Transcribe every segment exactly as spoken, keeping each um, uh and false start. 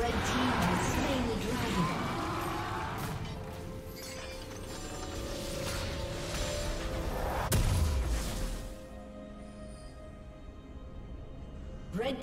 Red team has slain the dragon. Red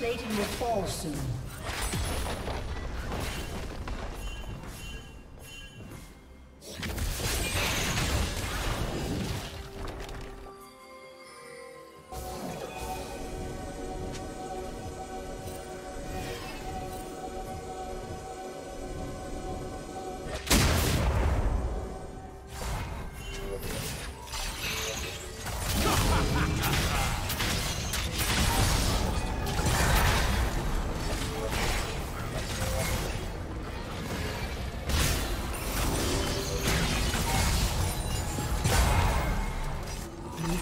Plating will fall soon.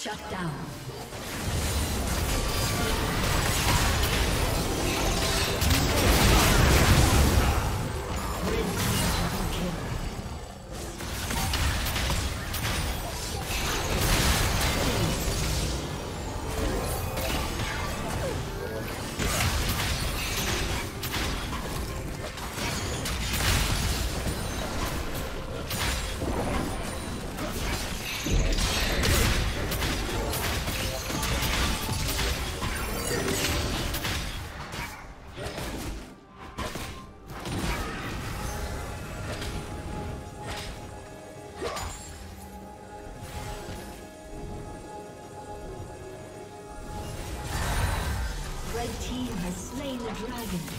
Shut down. Dragon.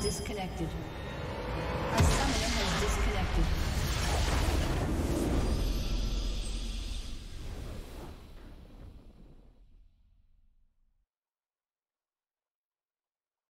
Disconnected. A summoner